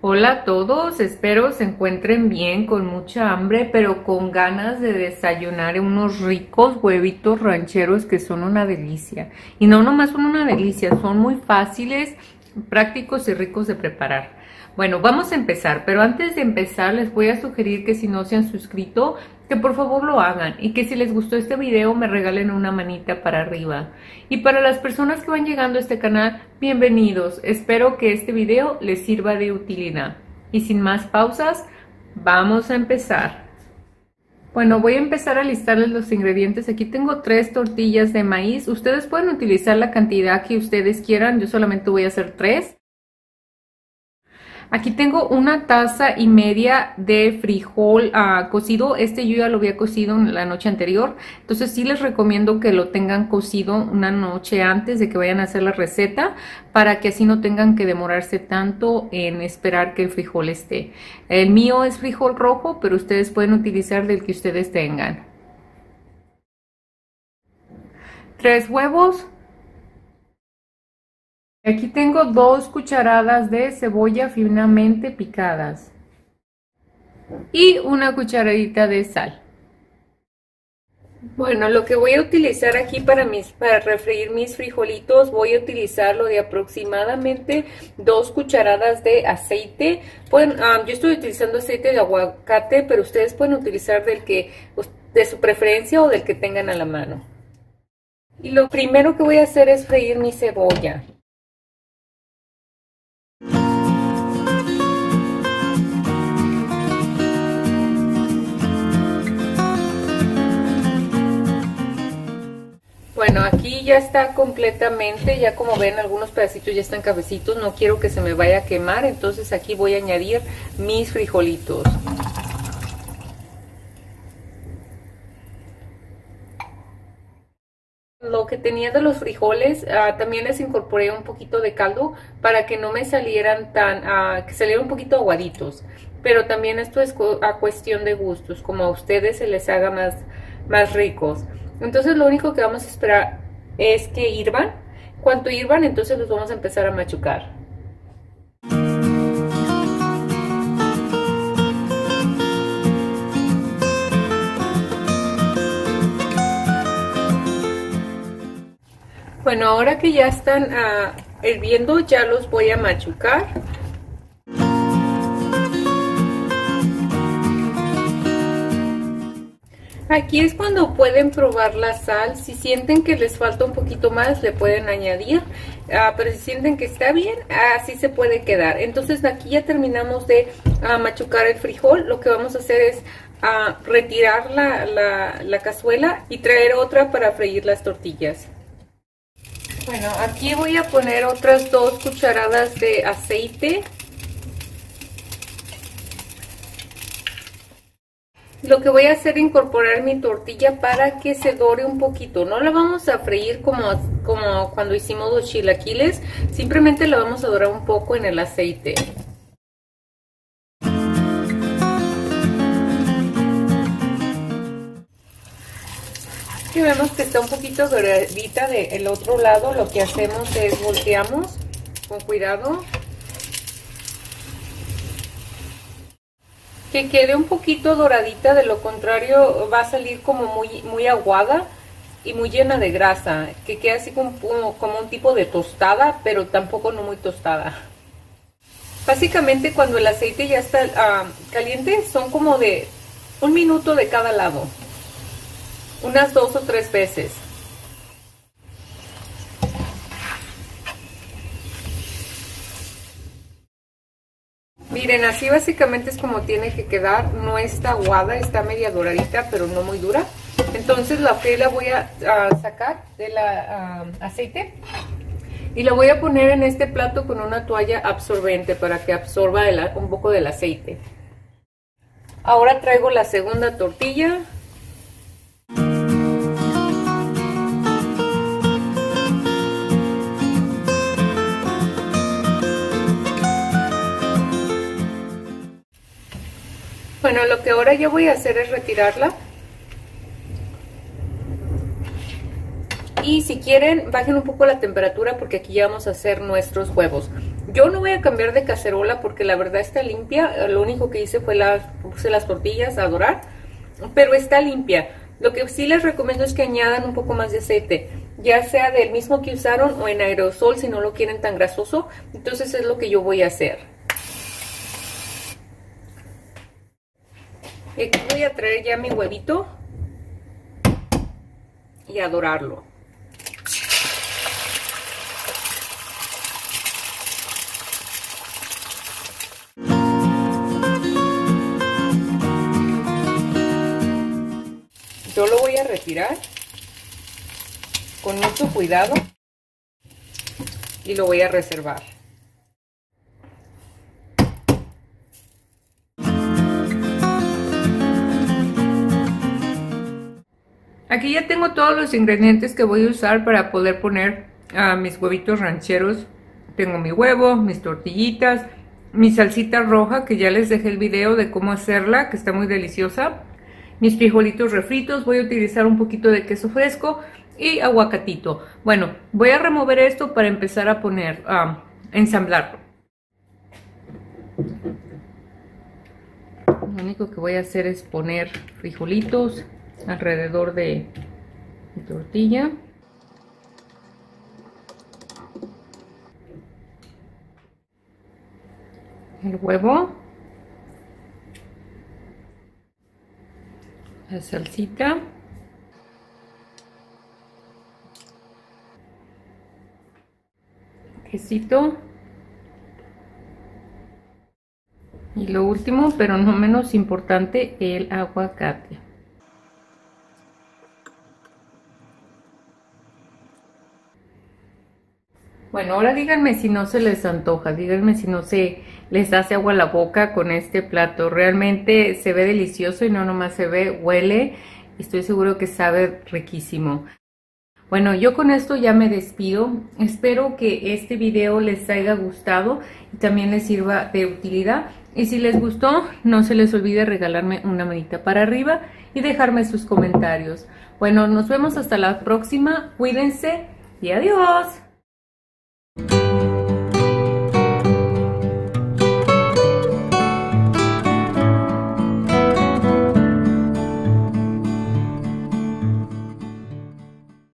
Hola a todos, espero se encuentren bien, con mucha hambre, pero con ganas de desayunar unos ricos huevitos rancheros que son una delicia. Y no nomás son una delicia, son muy fáciles, prácticos y ricos de preparar. Bueno, vamos a empezar, pero antes de empezar les voy a sugerir que si no se han suscrito, que por favor lo hagan, y que si les gustó este video me regalen una manita para arriba. Y para las personas que van llegando a este canal, bienvenidos. Espero que este video les sirva de utilidad. Y sin más pausas, vamos a empezar. Bueno, voy a empezar a listarles los ingredientes. Aquí tengo 3 tortillas de maíz. Ustedes pueden utilizar la cantidad que ustedes quieran. Yo solamente voy a hacer 3. Aquí tengo 1,5 tazas de frijol cocido. Este yo ya lo había cocido la noche anterior. Entonces sí les recomiendo que lo tengan cocido una noche antes de que vayan a hacer la receta, para que así no tengan que demorarse tanto en esperar que el frijol esté. El mío es frijol rojo, pero ustedes pueden utilizar del que ustedes tengan. 3 huevos. Aquí tengo 2 cucharadas de cebolla finamente picadas y 1 cucharadita de sal. Bueno, lo que voy a utilizar aquí para refreír mis frijolitos, voy a utilizar lo de aproximadamente 2 cucharadas de aceite. Pueden, yo estoy utilizando aceite de aguacate, pero ustedes pueden utilizar del que de su preferencia o del que tengan a la mano. Y lo primero que voy a hacer es freír mi cebolla. Bueno, aquí ya está completamente, ya como ven algunos pedacitos ya están cafecitos, no quiero que se me vaya a quemar, entonces aquí voy a añadir mis frijolitos. Lo que tenía de los frijoles, también les incorporé un poquito de caldo para que no me salieran que salieran un poquito aguaditos, pero también esto es a cuestión de gustos, como a ustedes se les haga más ricos. Entonces lo único que vamos a esperar es que hirvan. Cuando hirvan, entonces los vamos a empezar a machucar. Bueno, ahora que ya están hirviendo, ya los voy a machucar. Aquí es cuando pueden probar la sal. Si sienten que les falta un poquito más, le pueden añadir. Pero si sienten que está bien, así se puede quedar. Entonces aquí ya terminamos de machucar el frijol. Lo que vamos a hacer es retirar la cazuela y traer otra para freír las tortillas. Bueno, aquí voy a poner otras 2 cucharadas de aceite. Lo que voy a hacer es incorporar mi tortilla para que se dore un poquito. No la vamos a freír como cuando hicimos los chilaquiles, simplemente la vamos a dorar un poco en el aceite. Aquí vemos que está un poquito doradita del otro lado. Lo que hacemos es volteamos con cuidado, que quede un poquito doradita, de lo contrario va a salir como muy aguada y muy llena de grasa, que quede así como un tipo de tostada, pero tampoco no muy tostada. Básicamente cuando el aceite ya está caliente, son como de 1 minuto de cada lado, unas 2 o 3 veces. Miren, así básicamente es como tiene que quedar. No está aguada, está media doradita, pero no muy dura. Entonces la piel la voy a sacar del aceite y la voy a poner en este plato con una toalla absorbente para que absorba un poco del aceite. Ahora traigo la segunda tortilla. Bueno, lo que ahora yo voy a hacer es retirarla. Y si quieren, bajen un poco la temperatura porque aquí ya vamos a hacer nuestros huevos. Yo no voy a cambiar de cacerola porque la verdad está limpia. Lo único que hice fue puse las tortillas a dorar, pero está limpia. Lo que sí les recomiendo es que añadan un poco más de aceite, ya sea del mismo que usaron o en aerosol si no lo quieren tan grasoso. Entonces es lo que yo voy a hacer. Aquí voy a traer ya mi huevito y a dorarlo. Yo lo voy a retirar con mucho cuidado y lo voy a reservar. Aquí ya tengo todos los ingredientes que voy a usar para poder poner mis huevitos rancheros. Tengo mi huevo, mis tortillitas, mi salsita roja que ya les dejé el video de cómo hacerla, que está muy deliciosa. Mis frijolitos refritos, voy a utilizar un poquito de queso fresco y aguacatito. Bueno, voy a remover esto para empezar a poner, ensamblarlo. Lo único que voy a hacer es poner frijolitos alrededor de mi tortilla. El huevo. La salsita. Quesito. Y lo último, pero no menos importante, el aguacate. Bueno, ahora díganme si no se les antoja, díganme si no se les hace agua la boca con este plato. Realmente se ve delicioso y no nomás se ve, huele. Estoy seguro que sabe riquísimo. Bueno, yo con esto ya me despido. Espero que este video les haya gustado y también les sirva de utilidad. Y si les gustó, no se les olvide regalarme una manita para arriba y dejarme sus comentarios. Bueno, nos vemos hasta la próxima. Cuídense y adiós.